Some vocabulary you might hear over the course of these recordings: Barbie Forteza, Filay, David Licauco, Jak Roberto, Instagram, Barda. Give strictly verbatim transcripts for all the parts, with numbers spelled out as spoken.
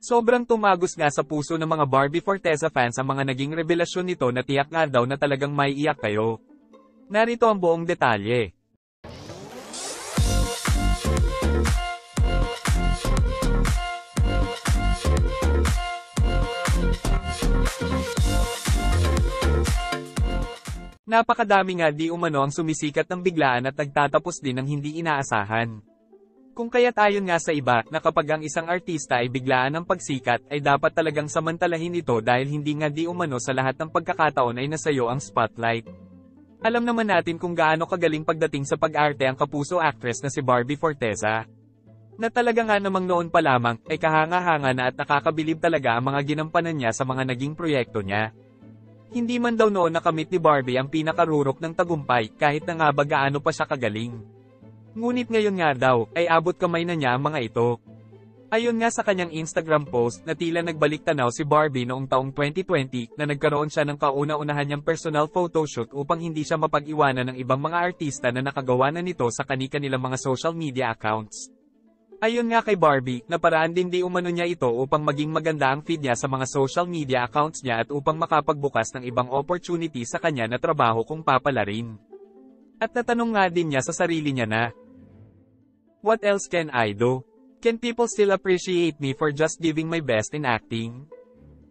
Sobrang tumagos nga sa puso ng mga Barbie Forteza fans ang mga naging revelasyon nito na tiyak nga daw na talagang maiiyak kayo. Narito ang buong detalye. Napakadami nga di umano ang sumisikat ng biglaan at nagtatapos din ng hindi inaasahan. Kung kaya't ayon nga sa iba, na kapag ang isang artista ay biglaan ng pagsikat, ay dapat talagang samantalahin ito dahil hindi nga di umano sa lahat ng pagkakataon ay nasayo ang spotlight. Alam naman natin kung gaano kagaling pagdating sa pag-arte ang kapuso actress na si Barbie Forteza. Na talaga nga namang noon pa lamang, ay kahanga-hanga na at nakakabilib talaga ang mga ginampanan niya sa mga naging proyekto niya. Hindi man daw noon nakamit ni Barbie ang pinakarurok ng tagumpay kahit na nga ba gaano pa siya kagaling. Ngunit ngayon nga daw, ay abot kamay na niya ang mga ito. Ayon nga sa kanyang Instagram post na tila nagbalik tanaw si Barbie noong taong twenty twenty na nagkaroon siya ng kauna-unahan niyang personal photoshoot upang hindi siya mapag-iwanan ng ibang mga artista na nakagawa na nito sa kani-kanilang mga social media accounts. Ayon nga kay Barbie, na paraan din di umano niya ito upang maging maganda ang feed niya sa mga social media accounts niya at upang makapagbukas ng ibang opportunity sa kanya na trabaho kung papala rin. At natanong nga din niya sa sarili niya na, "What else can I do? Can people still appreciate me for just giving my best in acting?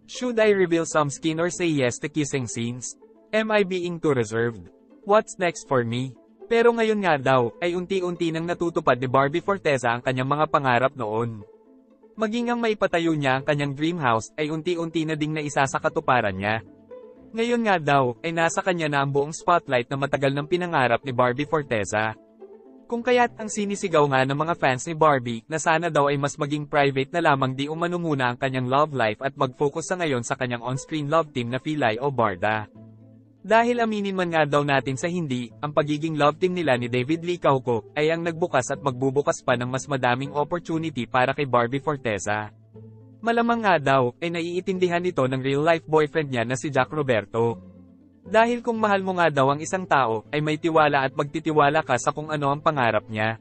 Should I reveal some skin or say yes to kissing scenes? Am I being too reserved? What's next for me?" Pero ngayon nga daw, ay unti-unti nang natutupad ni Barbie Forteza ang kanyang mga pangarap noon. Maging ang maipatayo niya ang kanyang dream house, ay unti-unti na ding naisa sa katuparan niya. Ngayon nga daw, ay nasa kanya na ang buong spotlight na matagal ng pinangarap ni Barbie Forteza. Kung kaya't ang sinisigaw nga ng mga fans ni Barbie, na sana daw ay mas maging private na lamang di umano muna ang kanyang love life at mag-focus sa ngayon sa kanyang on-screen love team na Filay o Barda. Dahil aminin man nga daw natin sa hindi, ang pagiging love team nila ni David Licauco, ay ang nagbukas at magbubukas pa ng mas madaming opportunity para kay Barbie Forteza. Malamang nga daw, ay naiintindihan ito ng real-life boyfriend niya na si Jak Roberto. Dahil kung mahal mo nga daw ang isang tao, ay may tiwala at magtitiwala ka sa kung ano ang pangarap niya.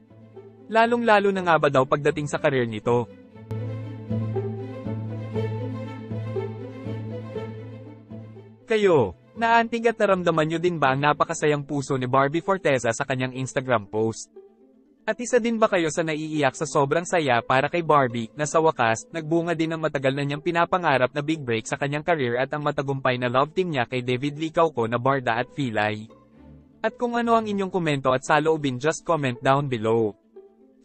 Lalong-lalo na nga ba daw pagdating sa karir nito. Kayo, naantig at naramdaman nyo din ba ang napakasayang puso ni Barbie Forteza sa kanyang Instagram post? At isa din ba kayo sa naiiyak sa sobrang saya para kay Barbie, na sa wakas, nagbunga din ang matagal na niyang pinapangarap na big break sa kanyang career at ang matagumpay na love team niya kay David Licauco na Barda at Filay? At kung ano ang inyong komento at saloobin, just comment down below.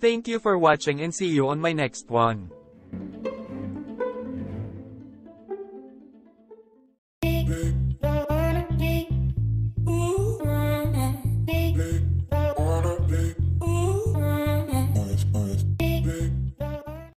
Thank you for watching and see you on my next one.